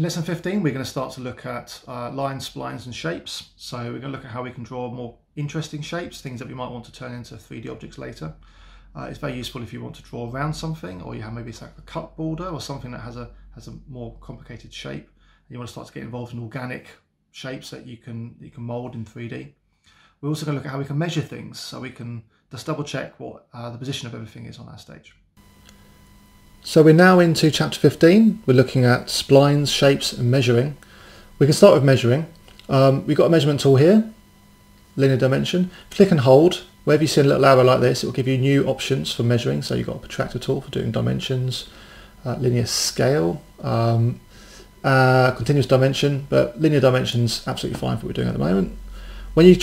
In lesson 15, we're going to start to look at lines, splines and shapes. So we're going to look at how we can draw more interesting shapes, things that we might want to turn into 3D objects later. It's very useful if you want to draw around something, or you have maybe like a cut border or something that has a more complicated shape. And you want to start to get involved in organic shapes that you can mold in 3D. We're also going to look at how we can measure things, so we can just double check what the position of everything is on our stage. So we're now into chapter 15. We're looking at splines, shapes and measuring. We can start with measuring. We've got a measurement tool here, linear dimension. Click and hold. Wherever you see a little arrow like this, it will give you new options for measuring. So you've got a protractor tool for doing dimensions, linear scale, continuous dimension, but linear dimension's absolutely fine for what we're doing at the moment. When you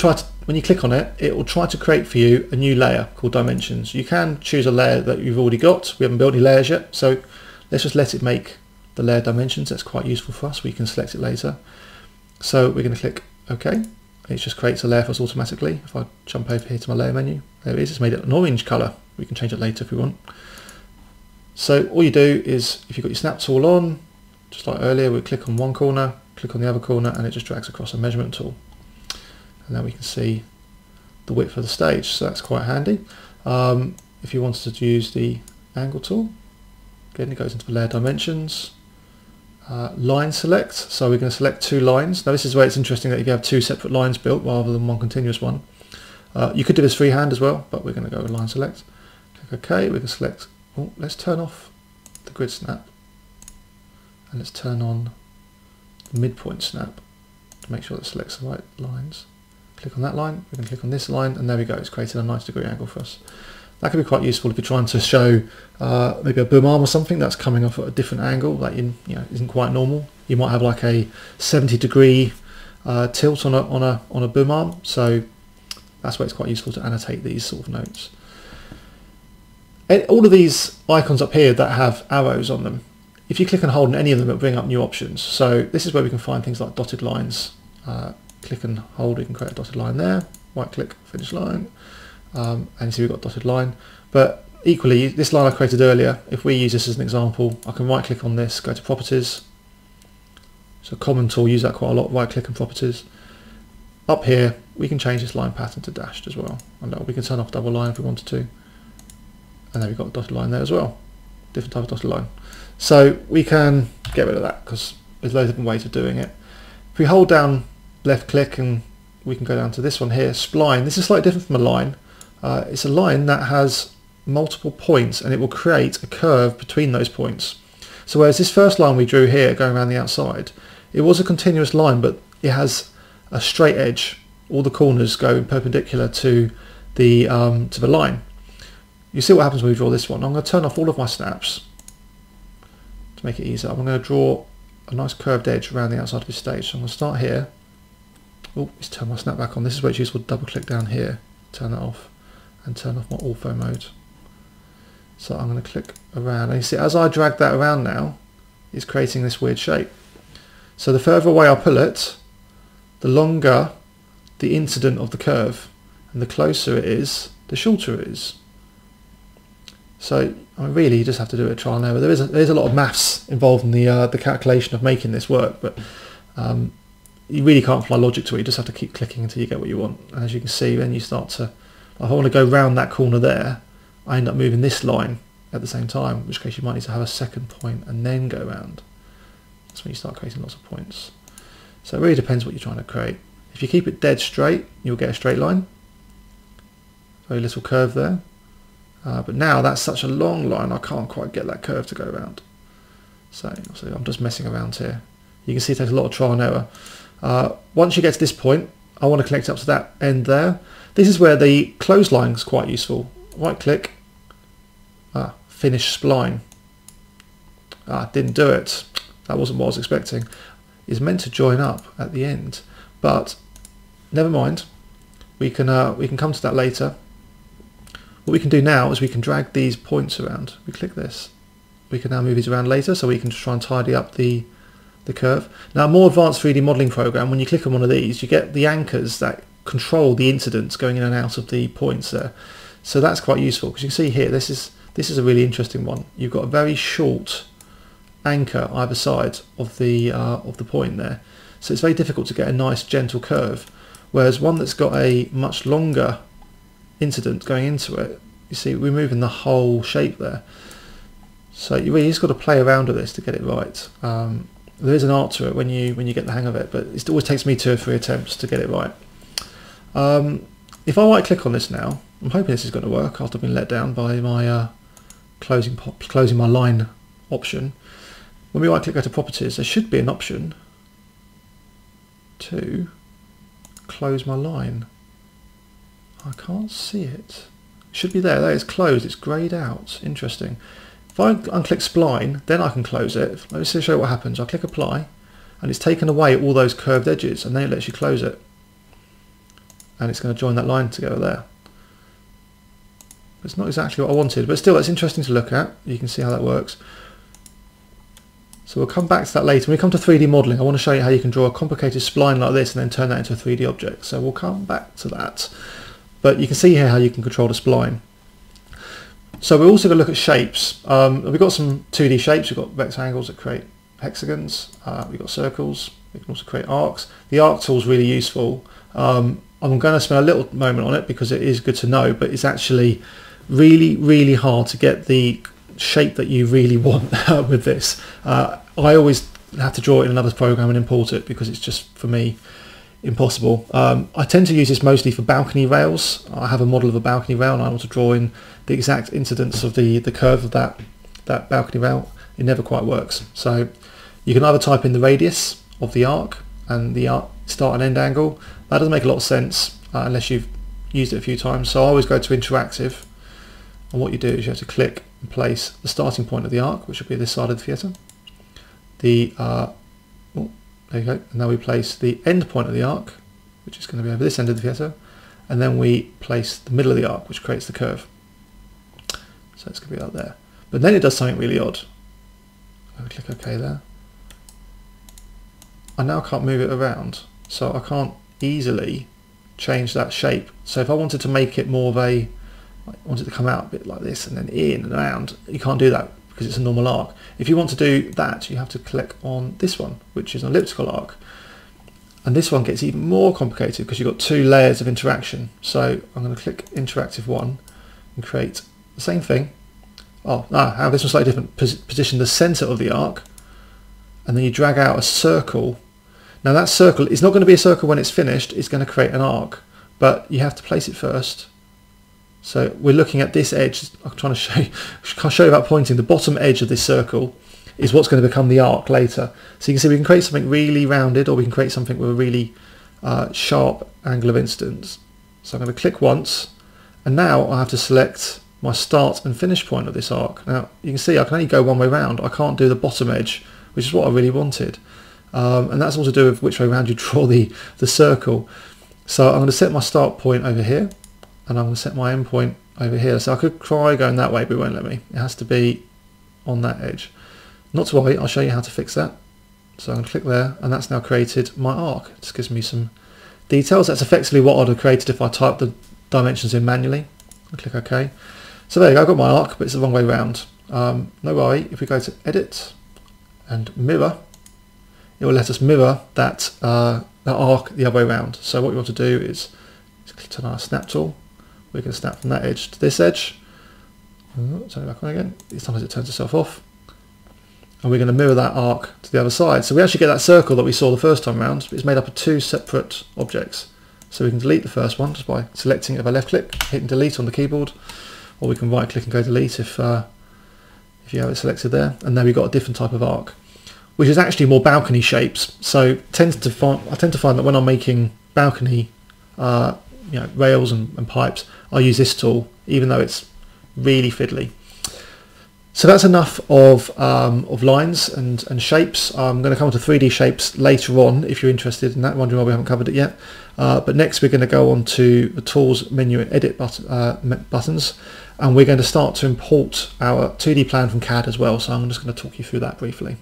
click on it, it will try to create for you a new layer called dimensions. You can choose a layer that you've already got. We haven't built any layers yet, so let's just let it make the layer dimensions. That's quite useful for us. We can select it later. So we're going to click OK. It just creates a layer for us automatically. If I jump over here to my layer menu, there it is. It's made it an orange colour. We can change it later if we want. So all you do is, if you've got your snap tool on, just like earlier, we click on one corner, click on the other corner, and it just drags across a measurement tool. And now we can see the width of the stage, so that's quite handy. If you wanted to use the angle tool, again, it goes into the layer dimensions. Line select, so we're going to select two lines. Now this is where it's interesting that if you have two separate lines built rather than one continuous one. You could do this freehand as well, but we're going to go with line select. Click OK, we can select, let's turn off the grid snap and let's turn on the midpoint snap. Make sure that it selects the right lines. Click on that line, we can click on this line, and there we go, it's created a 90-degree angle for us. That could be quite useful if you're trying to show maybe a boom arm or something that's coming off at a different angle that isn't quite normal. You might have like a 70-degree tilt on a boom arm, so that's where it's quite useful to annotate these sort of notes. And all of these icons up here that have arrows on them, if you click and hold on any of them, it'll bring up new options. So this is where we can find things like dotted lines. Click and hold, we can create a dotted line there. Right click, finish line. And you see we've got a dotted line. But equally, this line I created earlier, if we use this as an example, I can right click on this, go to properties. It's a common tool, use that quite a lot, right click and properties. Up here, we can change this line pattern to dashed as well. And we can turn off double line if we wanted to. And then we've got a dotted line there as well. Different type of dotted line. So we can get rid of that because there's loads of different ways of doing it. If we hold down left click, and we can go down to this one here, spline. This is slightly different from a line. It's a line that has multiple points and it will create a curve between those points. So whereas this first line we drew here going around the outside, it was a continuous line, but it has a straight edge. All the corners go in perpendicular to the line. You see what happens when we draw this one. I'm going to turn off all of my snaps to make it easier. I'm going to draw a nice curved edge around the outside of this stage. So I'm going to start here. Let's turn my snap back on. This is where it's useful to double click down here, turn that off, and turn off my ortho mode. So I'm going to click around, and you see as I drag that around now, it's creating this weird shape. So the further away I pull it, the longer the incident of the curve, and the closer it is, the shorter it is. So really, you just have to do a trial and error. There is a lot of maths involved in the calculation of making this work, but you really can't apply logic to it. You just have to keep clicking until you get what you want. And as you can see, then you start to, if I want to go round that corner there, I end up moving this line at the same time, in which case you might need to have a second point and then go round. That's when you start creating lots of points. So it really depends what you're trying to create. If you keep it dead straight, you'll get a straight line. Very little curve there. But now that's such a long line, I can't quite get that curve to go around. So I'm just messing around here. You can see it takes a lot of trial and error. Once you get to this point, I want to connect up to that end there. This is where the clothesline is quite useful. Right click, finish spline. Didn't do it. That wasn't what I was expecting. It's meant to join up at the end, but never mind. We can come to that later. What we can do now is we can drag these points around. We click this. We can now move these around later, so we can just try and tidy up the curve. Now, a more advanced 3D modelling program, when you click on one of these, you get the anchors that control the incidents going in and out of the points there. So that's quite useful, because you can see here, this is a really interesting one. You've got a very short anchor either side of the point there. So it's very difficult to get a nice gentle curve, whereas one that's got a much longer incident going into it, you see we're moving the whole shape there. So you really just got to play around with this to get it right. There is an art to it when you get the hang of it, but it always takes me 2 or 3 attempts to get it right. If I right click on this now, I'm hoping this is going to work after being let down by my closing my line option. When we right click, go to properties, there should be an option to close my line. I can't see it. It should be there. There, it's closed, it's greyed out. Interesting. If I unclick spline, then I can close it. Let me show you what happens. I click apply and it's taken away all those curved edges, and then it lets you close it, and it's going to join that line together there. It's not exactly what I wanted, but still it's interesting to look at. You can see how that works. So we'll come back to that later. When we come to 3D modelling, I want to show you how you can draw a complicated spline like this and then turn that into a 3D object. So we'll come back to that. But you can see here how you can control the spline. So we're also going to look at shapes. We've got some 2D shapes. We've got rectangles that create hexagons. We've got circles. We can also create arcs. The arc tool is really useful. I'm going to spend a little moment on it because it is good to know, but it's actually really hard to get the shape that you really want with this. I always have to draw it in another program and import it because it's just, for me, impossible. I tend to use this mostly for balcony rails. I have a model of a balcony rail and I want to draw in the exact incidence of the curve of that balcony rail. It never quite works. So you can either type in the radius of the arc and the arc start and end angle. That doesn't make a lot of sense unless you've used it a few times. So I always go to interactive, and what you do is you have to click and place the starting point of the arc, which will be this side of the theatre. There you go. And now we place the end point of the arc, which is going to be over this end of the theatre, and then we place the middle of the arc, which creates the curve. So it's going to be out there. But then it does something really odd. I click OK there. I now can't move it around, so I can't easily change that shape. So if I wanted to make it more of a, I wanted to come out a bit like this and then in and around, you can't do that because it's a normal arc. If you want to do that, you have to click on this one, which is an elliptical arc, and this one gets even more complicated because you've got 2 layers of interaction. So I'm going to click interactive 1 and create the same thing. Oh no, I have this one slightly different. Position the center of the arc, and then you drag out a circle. Now that circle is not going to be a circle when it's finished, it's going to create an arc, but you have to place it first. So we're looking at this edge. I'm trying to show you about pointing. The bottom edge of this circle is what's going to become the arc later. So you can see we can create something really rounded, or we can create something with a really sharp angle of incidence. So I'm going to click once, and now I have to select my start and finish point of this arc. Now you can see I can only go one way round. I can't do the bottom edge, which is what I really wanted. And that's all to do with which way around you draw the circle. So I'm going to set my start point over here, and I'm going to set my end point over here. So I could try going that way, but it won't let me. It has to be on that edge. Not to worry, I'll show you how to fix that. So I'm going to click there, and that's now created my arc. It just gives me some details. That's effectively what I'd have created if I typed the dimensions in manually. I'll click OK. So there you go, I've got my arc, but it's the wrong way round. No worry, if we go to Edit and Mirror, it will let us mirror that arc the other way around. So what we want to do is turn on our snap tool. We can snap from that edge to this edge. Turn it back on again. Sometimes it turns itself off. And we're going to mirror that arc to the other side. So we actually get that circle that we saw the first time round, but it's made up of 2 separate objects. So we can delete the first one just by selecting it by left click, hitting delete on the keyboard, or we can right click and go delete if you have it selected there. And now we've got a different type of arc, which is actually more balcony shapes. So I tend to find that when I'm making balcony rails and pipes, I'll use this tool, even though it's really fiddly. So that's enough of lines and shapes. I'm going to come on to 3D shapes later on if you're interested in that. Wondering why we haven't covered it yet. But next we're going to go on to the Tools menu and Edit buttons, and we're going to start to import our 2D plan from CAD as well. So I'm just going to talk you through that briefly.